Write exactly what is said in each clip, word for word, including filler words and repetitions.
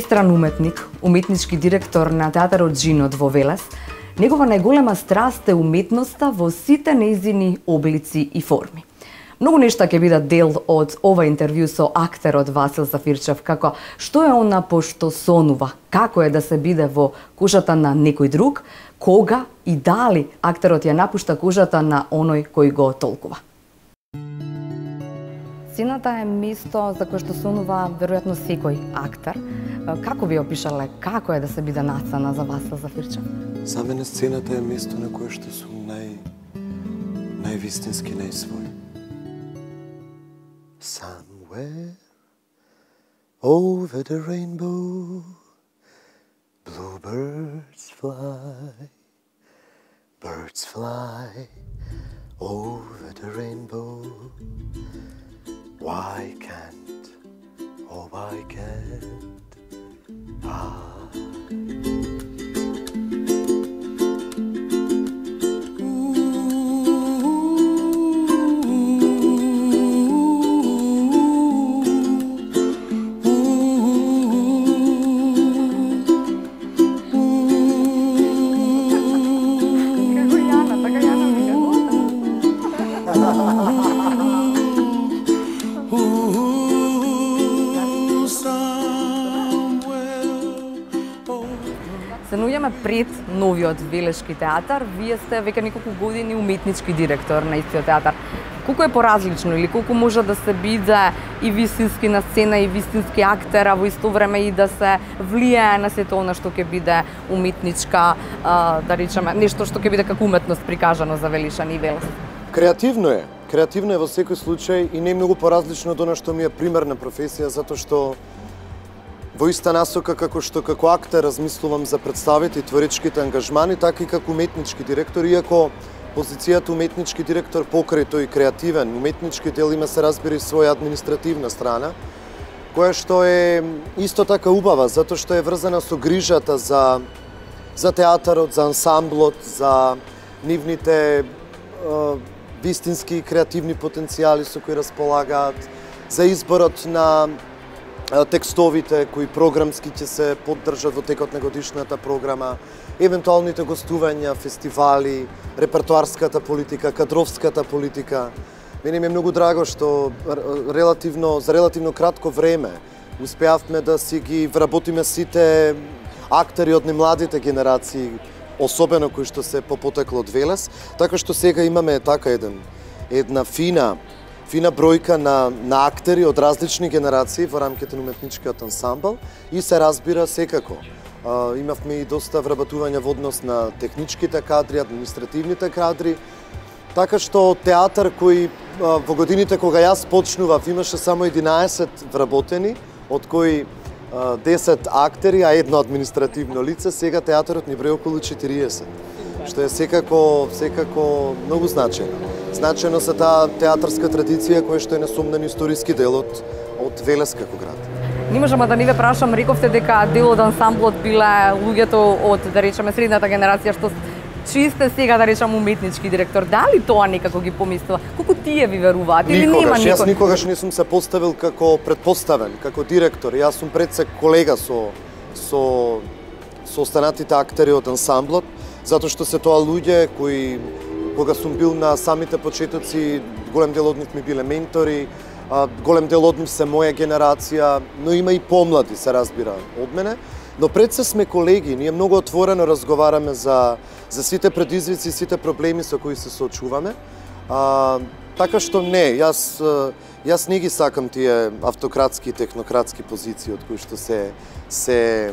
сестран уметник, уметнички директор на театарот Џинот во Велес, негова најголема страст е уметноста во сите нејзини облици и форми. Многу нешта ќе бидат дел од ова интервју со актерот Васил Зафирчев, како што е она пошто сонува, како е да се биде во кожата на некој друг, кога и дали актерот ја напушта кожата на оној кој го толкува. Сцената е место за кое што сонува веројатно секој актер. Како ви опишале како е да се биде нацена за Васил Зафирчев? За мене сцената е место на кое што сум нај највистински најсвој. Somewhere over the rainbow, bluebirds fly, birds fly over the rainbow. Why can't, oh why can't I? Пред Новиот Велешки театар, вие сте веќе неколку години уметнички директор на истиот театар. Колку е поразлично или колку може да се биде и вистински на сцена и вистински актер, а во исто време и да се влијае на сето она што ќе биде уметничка, да речеме, нешто што ќе биде како уметност прикажано за Велишан и Велес? Креативно е. Креативно е во секој случај и не е многу поразлично од она што ми е примерна професија, затоа што во иста насока како што како актер размислувам за представите и творечките ангажмани, така и како уметнички директор, иако позицијата уметнички директор покрај тој креативен уметнички дел има се разбира и своја административна страна, која што е исто така убава, затоа што е врзана со грижата за за театарот, за ансамблот, за нивните е, вистински и креативни потенцијали со кои располагаат, за изборот на текстовите кои програмски ќе се поддржат во текот на годишната програма, евентуалните гостувања, фестивали, репертуарската политика, кадровската политика. Мене ми е многу драго што релативно за релативно кратко време успеавме да си ги вработиме сите актери од немладите генерации, особено кои што се по потекло од Велес, така што сега имаме така еден една фина фина бројка на, на актери од различни генерации во рамките на уметничкиот ансамбл и се разбира секако. А, имавме и доста вработувања во однос на техничките кадри, административните кадри, така што театар кој а, во годините кога јас почнував имаше само единаесет вработени, од кои а, десет актери, а едно административно лице, сега театарот ни брои околу четириесет. Што е секако, секако многу значено. Значено се таа театарска традиција која што е несомнен историски дел од, од Велес како град. Не можам да не ве прашам, рековте дека дел од ансамблот биле луѓето од, да речеме, средната генерација, што чисте сега, да речам, уметнички директор. Дали тоа некако ги помислува? Колку тие ви веруваат или нема никој? Јас никогаш не сум се поставил како предпоставен, како директор. Јас сум пред се колега со, со, со останатите актери од ансамблот, затоа што се тоа луѓе кои, кога сум бил на самите почетоци, голем дел од нив ми биле ментори, голем дел од нив се моја генерација, но има и помлади, се разбира, од мене. Но пред се сме колеги, ние многу отворено разговараме за, за сите предизвици, сите проблеми со кои се соочуваме. А, така што не, јас, јас не ги сакам тие автократски и технократски позиции од кои што се... се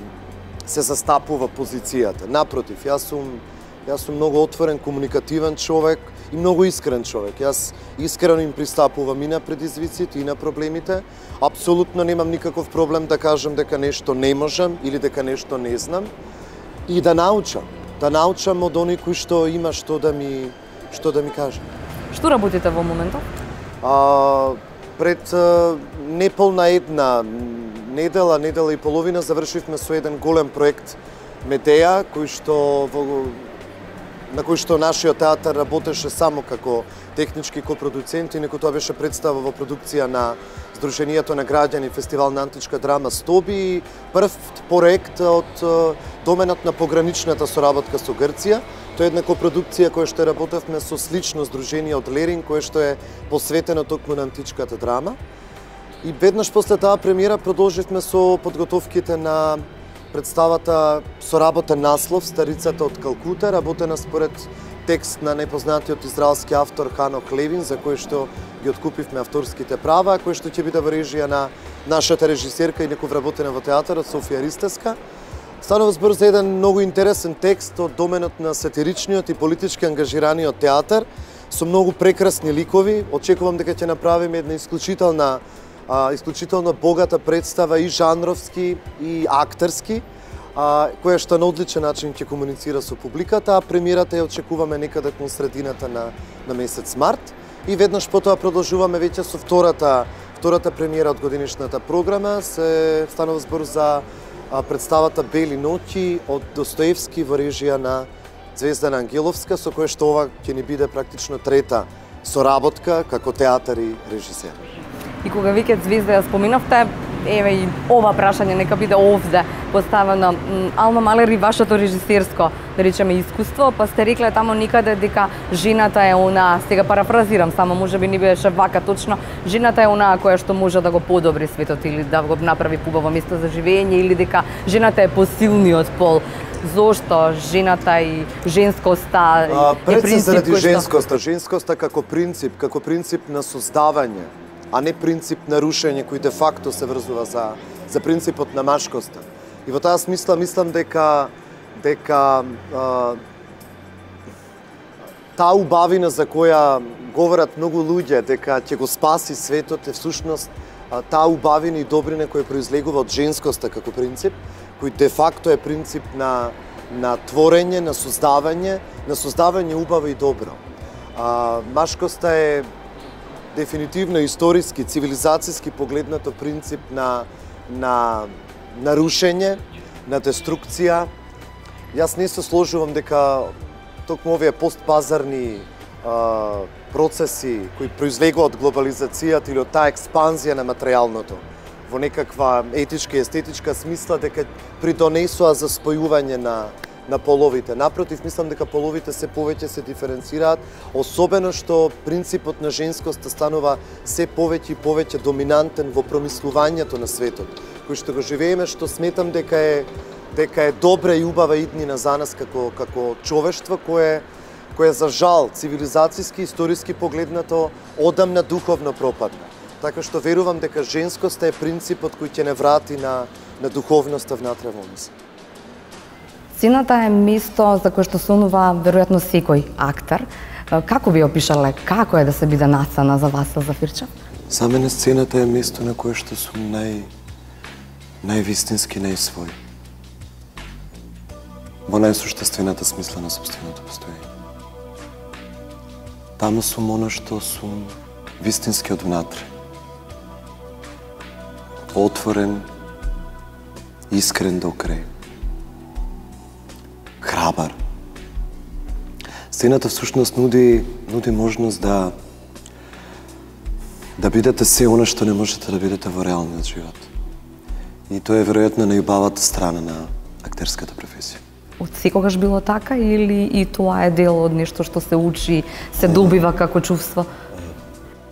се застапува позицијата. Напротив, јас сум јас сум многу отворен, комуникативен човек и многу искрен човек. Јас искрено им пристапувам и на предизвиците и на проблемите. Апсолутно немам никаков проблем да кажам дека нешто не можам или дека нешто не знам и да научам, да научам од оние кои што има што да ми што да ми кажат. Што работите во моментот? А, пред неполна една недела, недела и половина завршивме со еден голем проект Медеја, кој што во на кој што нашиот театар работеше само како технички копродуцент, некој тоа беше представа во продукција на Сдруженијето на граѓани фестивал на античка драма Стоби, прв проект од доменот на пограничната соработка со Грција. Тоа е една копродукција која што работевме со слично сдружение од Лерин, кое што е посветено токму на античката драма. И веднаш после таа премиера продолживме со подготовките на представата со работен наслов Старицата од Калкута, работена според текст на непознатиот израелски автор Ханок Левин, за кој што ги откупивме авторските права, кој што ќе биде во режија на нашата режисерка и некој вработена во театарот Софија Ристеска. Станува збор за еден многу интересен текст од доменот на сатиричниот и политички ангажираниот театар со многу прекрасни ликови. Очекувам дека ќе направиме една исклучителна а, исклучително богата представа и жанровски и актерски, која што на одличен начин ќе комуницира со публиката, а премиерата ја очекуваме некаде кон средината на, на месец март. И веднаш потоа продолжуваме веќе со втората, втората премиера од годинишната програма. Се станува збор за представата Бели Ноки од Достоевски во режија на Звезда Ангеловска, со која што ова ќе ни биде практично трета соработка како театар и режисер. И кога веќе Звезда ја споменавте, еве и ова прашање нека биде овде поставено. Алма Малер, и вашето режисерско, да речеме, искуство, па сте рекле тамо никаде дека жената е она, сега парафразирам само, можеби не беше вака точно, жената е онаа која што може да го подобри светот или да го направи пубаво место за живење, или дека жената е посилниот пол. Зошто жената и женскоста а, е принцип заради кој што... женскоста, женскоста како принцип, како принцип на создавање, а не принцип на рушење, кој де факто се врзува за, за принципот на машкоста. И во таа смисла мислам дека, дека а, таа убавина за која говорат многу луѓе, дека ќе го спаси светот, е всушност а, таа убавина и добрина која произлегува од женскоста како принцип, кој де факто е принцип на, на творење, на создавање, на создавање убаво и добро. А, машкоста е дефинитивно историски, цивилизацијски погледнато принцип на, на, на рушење, на деструкција. Јас не се сложувам дека токму овие постпазарни а, процеси кои произлегуваат од глобализацијата или од таа експанзија на материјалното во некаква етичка и естетичка смисла дека придонесува за спојување на на половите. Напротив, мислам дека половите се повеќе се диференцираат, особено што принципот на женскоста станува се повеќе и повеќе доминантен во промислувањето на светот, кој што го живееме, што сметам дека е дека е добра и убава иднина за нас како како човештво кое кое за жал цивилизацијски и историски погледнато одамна духовно пропадна. Така што верувам дека женскоста е принципот кој ќе не врати на на духовноста внатре во нас. Сцената е место за кое што сонува веројатно секој актер. Како би опишале, како е да се биде нацена за Васил Зафирчев? За мене сцената е место на кое што сум нај највистински, најсвој. Во најсуштествената смисла на собственото постоење. Таму сум она што сум вистински одвнатре. Отворен, искрен до крај. Храбар. Сцената всушност нуди нуди можност да да бидете се она што не можете да бидете во реалниот живот. И тоа е веројатно најубавата страна на актерската професија. Од секогаш било така или и тоа е дел од нешто што се учи, се добива како чувство?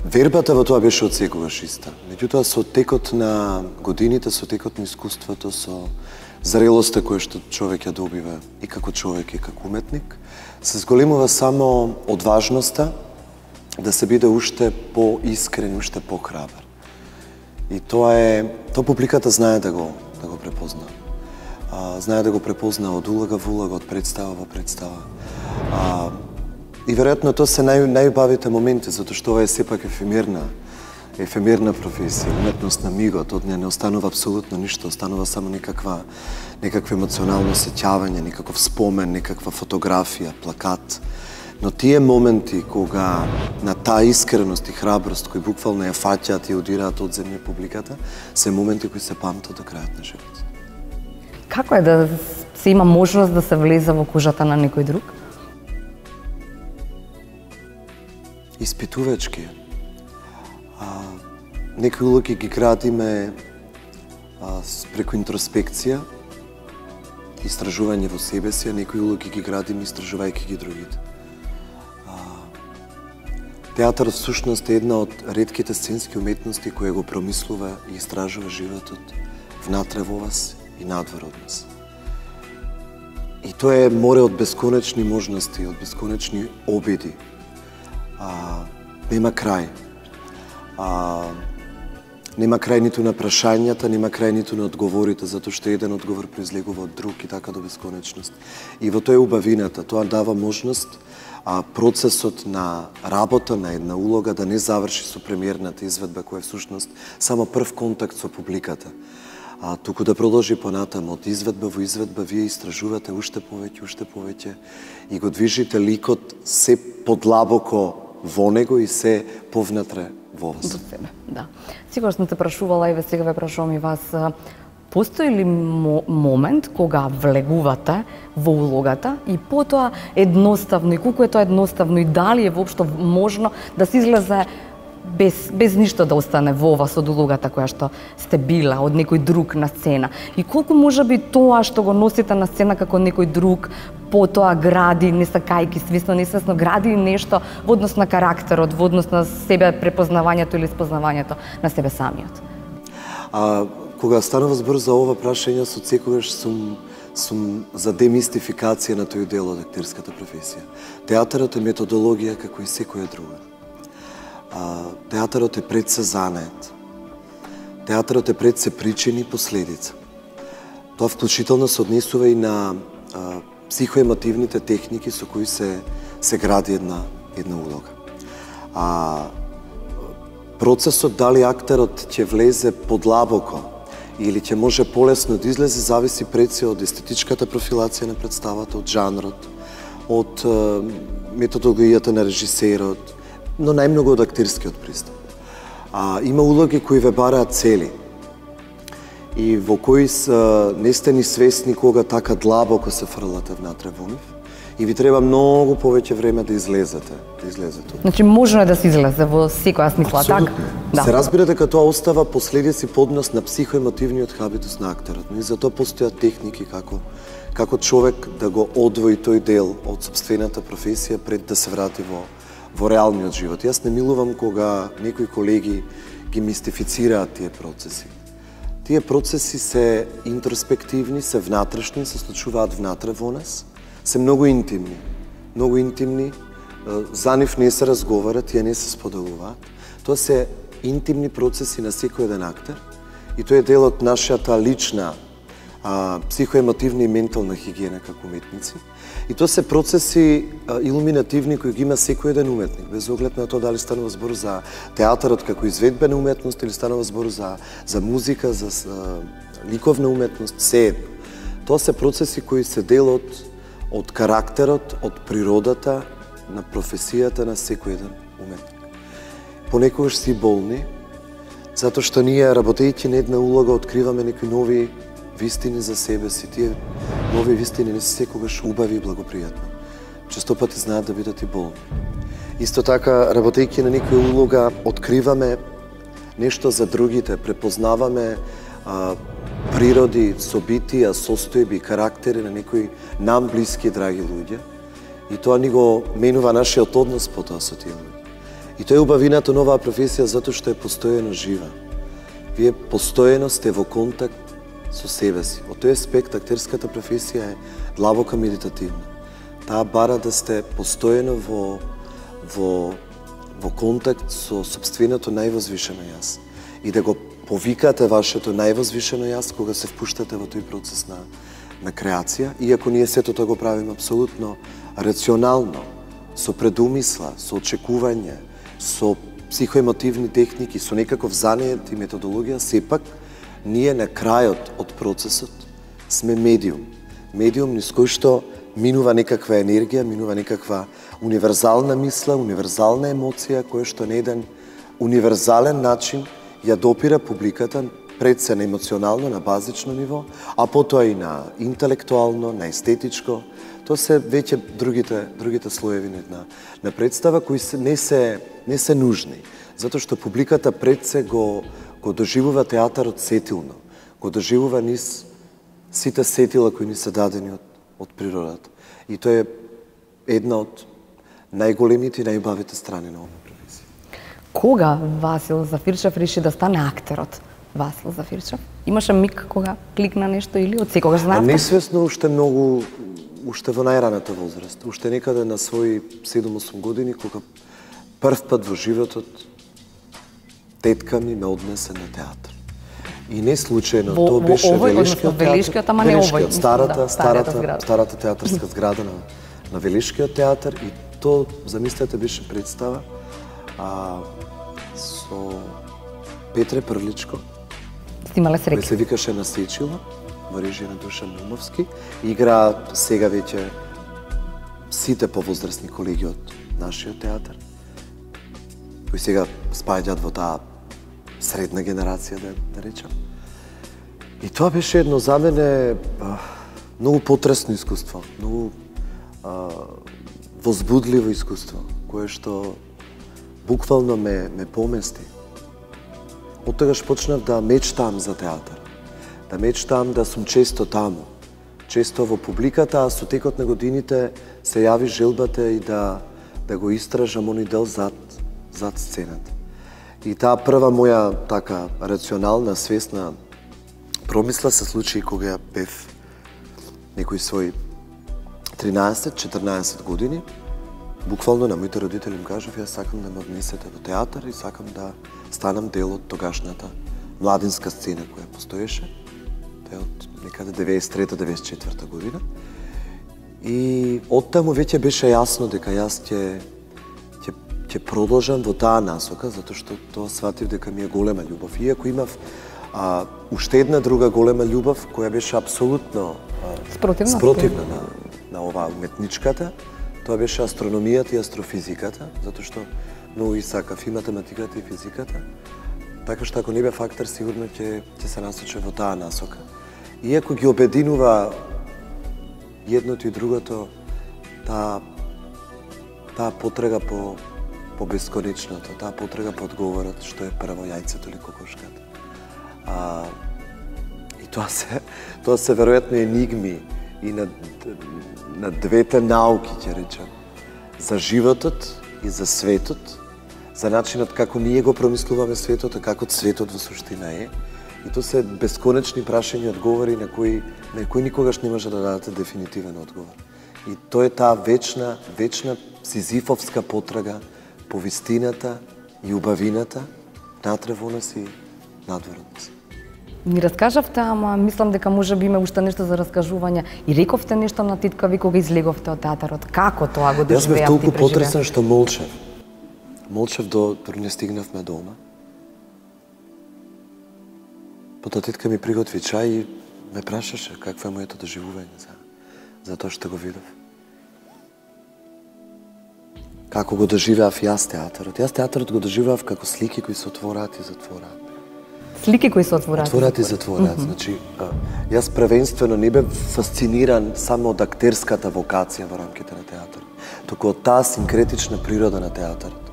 Вербата во тоа беше од секогаш иста. Меѓутоа со текот на годините, со текот на искуството, со зрелоста која што човек ја добива и како човек и како уметник, се зголемува само одважноста да се биде уште поискрен, уште похрабар. И тоа е, тоа публиката знае да го да го препозна. А, знае да го препозна од улога во улога, од представа во представа. А, и веројатно тоа се нај најубавите моменти, затоа што ова е сепак ефемерна ефемерна професија, уметност на мигот, од неја не останува апсолутно ништо, останува само некаква, некакво емоционално сеќавање, некаков спомен, некаква фотографија, плакат. Но тие моменти кога на таа искреност и храброст, кои буквално ја фаќаат и удираат од земја публиката, се моменти кои се памтат до крајот на живот. Како е да се има можност да се влезе во кожата на некој друг? испитувачки. А, некои улоги ги градиме а, преку интроспекција, истражување во себе си, а некои улоги ги градиме истражувајќи ги другите. Театарот всушност е една од ретките сценски уметности која го промислува и истражува животот внатре во вас и надвор од нас. И тоа е море од бесконечни можности, од бесконечни обиди. А, нема крај. А, нема крај ниту на прашањата, нема крај ниту на одговорите, затоа што еден одговор произлегува од друг и така до бесконечност. И во тоа е убавината, тоа дава можност а процесот на работа на една улога да не заврши со премиерната изведба која е всушност само прв контакт со публиката, а туку да продолжи понатаму од изведба во изведба. Вие истражувате уште повеќе, уште повеќе и го движите ликот се подлабоко во него и се повнатре во вас. До себе, да. Сигурно сме те прашувала и ве сега ве прашувам и вас, постои ли момент кога влегувате во улогата и потоа едноставно, и колку е тоа едноставно, и дали е воопшто можно да се излезе без, без ништо да остане во вас од улогата која што сте била, од некој друг на сцена? И колку може би тоа што го носите на сцена како некој друг, потоа гради, не сакајки, свесно, несвесно, гради нешто во однос на карактерот, во однос на себе препознавањето или спознавањето на себе самиот? А... Кога станува збор за ова прашање, со секогаш сум, сум за демистификација на тој дел од актерската професија. Театарот е методологија како и секоја друга. А, театарот е пред се занает. Театарот е пред се причини и последица. Тоа вклучително се однесува и на а, психоемотивните техники со кои се, се гради една, една улога. А, процесот дали актерот ќе влезе подлабоко или ќе може полесно да излезе, зависи преци од естетичката профилација на представата, од жанрот, од методологијата на режисерот, но најмногу од актерскиот пристап. А, има улоги кои ве бараат цели и во кои са, не сте ни свесни кога така длабоко се фрлате внатре во нив. И ви треба многу повеќе време да излезете, да излезете. Значи можно е да се излезе во секоја смисла, така? Да. Се разбира дека тоа остава последици поднос на психоемотивниот хабитус на актерот, но и затоа постојат техники како како човек да го одвои тој дел од собствената професија пред да се врати во во реалниот живот. Јас не милувам кога некои колеги ги мистифицираат тие процеси. Тие процеси се интроспективни, се внатрешни, се случуваат внатре во нас. Се многу интимни, многу интимни, за нив не се разговара, тие не се споделуваат. Тоа се интимни процеси на секој еден актер и тоа е дел од нашата лична а, психоемотивна и ментална хигиена како уметници. И тоа се процеси а, илуминативни кои ги има секој еден уметник, без оглед на тоа дали станува збор за театарот како изведбена уметност или станува збор за, за музика, за а, ликовна уметност, се едно. Тоа се процеси кои се дел од од карактерот, од природата, на професијата на секој еден уметник. Понекогаш си болни, затоа што ние, работејќи на една улога, откриваме некои нови вистини за себе си. Тие нови вистини не се секогаш убави и благопријатни. Честопати знаат да бидат и болни. Исто така, работејќи на некоја улога, откриваме нешто за другите, препознаваме а, природи, собитија, состојби, карактери на некои нам блиски драги луѓе и тоа ни го менува нашиот однос потоа со тие луѓе. И тоа е убавината на оваа професија затоа што е постојано жива. Вие постојано сте во контакт со себе си. Од тој аспект актерската професија е длабока медитативна. Таа бара да сте постојано во во во контакт со сопственото највозвишено јас и да го повикате вашето највозвишено јас кога се впуштате во тој процес на, на креација, иако ние сето тоа го правиме апсолутно рационално, со предумисла, со очекување, со психоемотивни техники, со некаков занеет и методологија, сепак ние на крајот од процесот сме медиум. Медиум низ кој што минува некаква енергија, минува некаква универзална мисла, универзална емоција, која што на еден универзален начин ја допира публиката пред се на емоционално, на базично ниво, а потоа и на интелектуално, на естетичко. тоа се веќе другите другите слоеви на на представа кои не се не се нужни, затоа што публиката пред се го го доживува театарот сетилно, го доживува низ сите сетила кои ни се дадени од од природата. И тоа е една од најголемите и најубавите страни на оваа професија. Кога Васил Зафирчев реши да стане актерот? Васил Зафирчев. Имаше миг кога кликна нешто или од секогаш знаевте? Несвесно уште многу, уште во најраната возраст, уште некаде на свои седум-осум години, кога прв пат во животот тетка ми ме однесе на театар. И не случајно, тоа беше Велешкиот театар, ама не овој, старата, старата, старата театарска зграда на на Велешкиот театар, и тоа, замислете, беше представа а, со Петре Прличко. Стимале се реки. Се викаше на Сечила, во режија на Душан Нумовски. Игра сега веќе сите повозрастни колеги од нашиот театар, кои сега спаѓаат во таа средна генерација, да, да речам. И тоа беше едно за мене многу потресно искуство, многу а, возбудливо искуство, кое што буквално ме, ме помести. Од тогаш почнав да мечтам за театар, да мечтам да сум често таму, често во публиката, а со текот на годините се јави желбата и да, да го истражам оној дел зад, зад сцената. И таа прва моја така рационална, свесна промисла се случи кога ја бев некои свои тринаесет-четиринаесет години. Буквално на моите родители им кажав, јас сакам да ме однесете до театар и сакам да станам дел од тогашната младинска сцена која постоеше. Тоа е од некаде девесет и трета-девесет и четврта година. И оттаму веќе беше јасно дека јас ќе ќе ќе продолжам во таа насока, затоа што тоа сфатив дека ми е голема љубов. Иако имав а, уште една друга голема љубов која беше апсолутно спротивна, спротивна на, на оваа уметничката. Тоа беше астрономијата и астрофизиката, затоа што многу и сакав и математиката и физиката. Така што ако не бе фактор, сигурно ќе ќе се насочи во таа насока. Иако ги обединува едното и другото, таа таа потрага по по бесконечното, таа потрага по одговорот, што е прво јајцето или кокошката. А и тоа се тоа се веројатно енигми и на, на двете науки, ќе речам, за животот и за светот, за начинот како ние го промислуваме светот, а како светот во суштина е. И тоа се бесконечни прашања и одговори на кои, на кои никогаш не може да дадете дефинитивен одговор. И тоа е таа вечна, вечна сизифовска потрага по вистината и убавината, натре во нас и надвор од нас. Ни раскажавте, ама мислам дека може би има уште нешто за раскажување. И рековте нешто на титка ви кога излеговте од театарот. Како тоа го доживеавте? Јас бев толку потресен што молчев. Молчев до дори не стигнавме дома. Потоа титка ми приготви чај и ме прашаше какво е моето доживување за, за тоа што го видов. Како го доживеав јас театарот? Јас театарот го доживеав како слики кои се отвораат и затвораат. Слики кои се отвораат. Отвораат и затвораат. Mm -hmm. Значи, јас првенствено не бев фасциниран само од актерската вокација во рамките на театар, току од таа синкретична природа на театарот,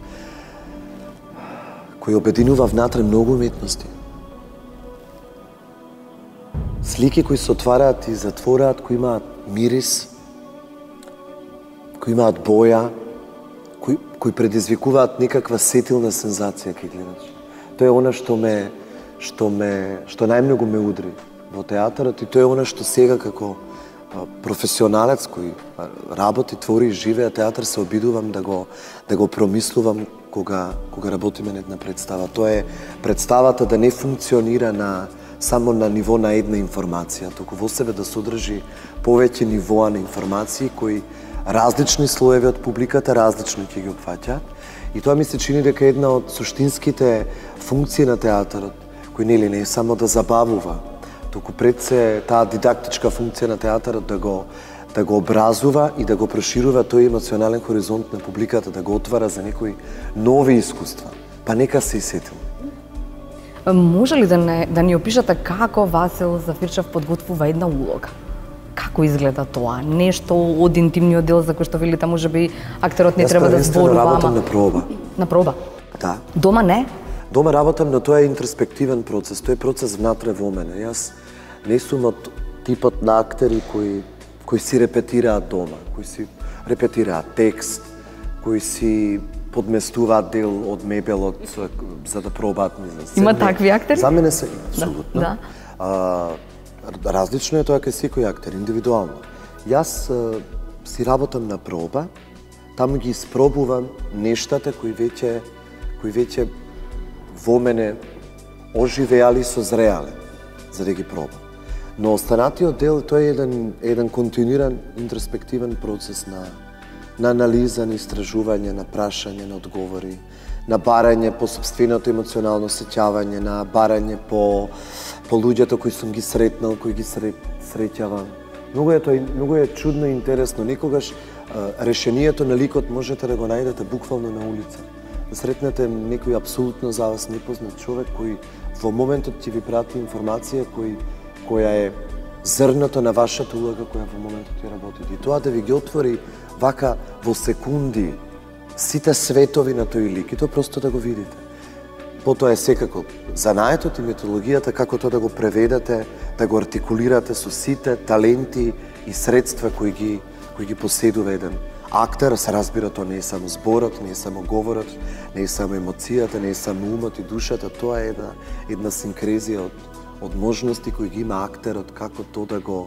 кој обединува внатре многу уметности. Слики кои се отвараат и затвораат, кои имаат мирис, кои имаат боја, кои, кои предизвикуваат некаква сетилна сензација кај гледач. Тоа е она што ме што ме што најмногу ме удри во театарот, и тоа е она што сега како професионалец кој работи, твори и живее театар се обидувам да го да го промислувам кога кога работиме на една представа. Тоа е представата да не функционира на само на ниво на една информација, туку во себе да содржи повеќе нивоа на информации кои различни слоеви од публиката различно ќе ги опфаќаат. И тоа ми се чини дека една од суштинските функции на театарот, кој нели не е само да забавува, току пред се таа дидактичка функција на театарот да го да го образува и да го проширува тој емоционален хоризонт на публиката, да го отвара за некои нови искуства. Па нека се исетиме. Може ли да не, да ни опишете како Васил Зафирчев подготвува една улога? Како изгледа тоа? Нешто од интимниот дел за кој што велите можеби актерот не треба да зборува. Јас работам на проба. На проба? Да. Дома не? Дома работам, но тоа е интроспективен процес. Тоа е процес внатре во мене. Јас не сум од типот на актери кои кои си репетираат дома, кои си репетираат текст, кои си подместуваат дел од мебелот за да пробаат. Има такви актери? За мене се има, абсолютно. Да. А, различно е тоа кај секој актер, индивидуално. Јас а, си работам на проба, таму ги испробувам нештата кои веќе кои веќе во мене оживеали и созреале за да ги пробам. Но останатиот дел тоа е еден еден континуиран интроспективен процес на на анализа, на истражување, на прашање, на одговори, на барање по собственото емоционално сеќавање, на барање по, по луѓето кои сум ги сретнал, кои ги срет, среќавам. Многу е тоа, многу е чудно и интересно. Некогаш решението на ликот можете да го најдете буквално на улица. Да сретнете некој апсолутно за вас непознат човек кој во моментот ќе ви прати информација кој, која е зрното на вашата улога која во моментот ќе работите. И тоа да ви ги отвори вака во секунди сите светови на тој лик и тоа просто да го видите. Потоа е секако занаетот и методологијата како тоа да го преведете, да го артикулирате со сите таленти и средства кои ги кои ги поседува еден актер. Се разбира, тоа не е само зборот, не е само говорот, не е само емоцијата, не е само умот и душата, тоа е една една синкрезија од од можности кои ги има актерот како тоа да го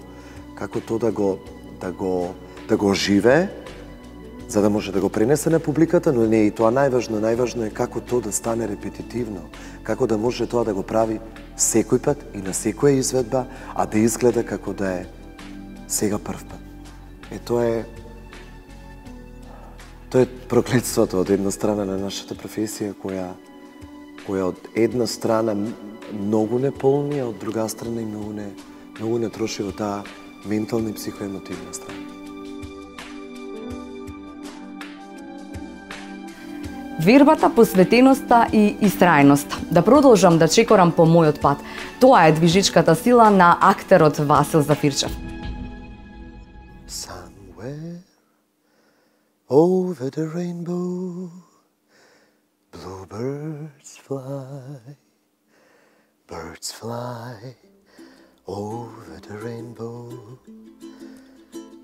како тоа да го да го да го живее, за да може да го пренесе на публиката, но не и тоа најважно, најважно е како тоа да стане репетитивно, како да може тоа да го прави секој пат и на секоја изведба, а да изгледа како да е сега прв пат. Е тоа е тоа е проклетството од една страна на нашата професија која која од една страна многу не полни, а од друга страна и многу не многу не троши во таа ментална и психоемотивна страна. Вербата, посветеноста и истрајноста. Да продолжам да чекорам по мојот пат. Тоа е движечката сила на актерот Васил Зафирчев. Somewhere over the rainbow bluebirds fly, birds fly over the rainbow.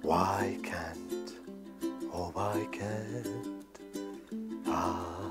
Why can't, oh why can't I?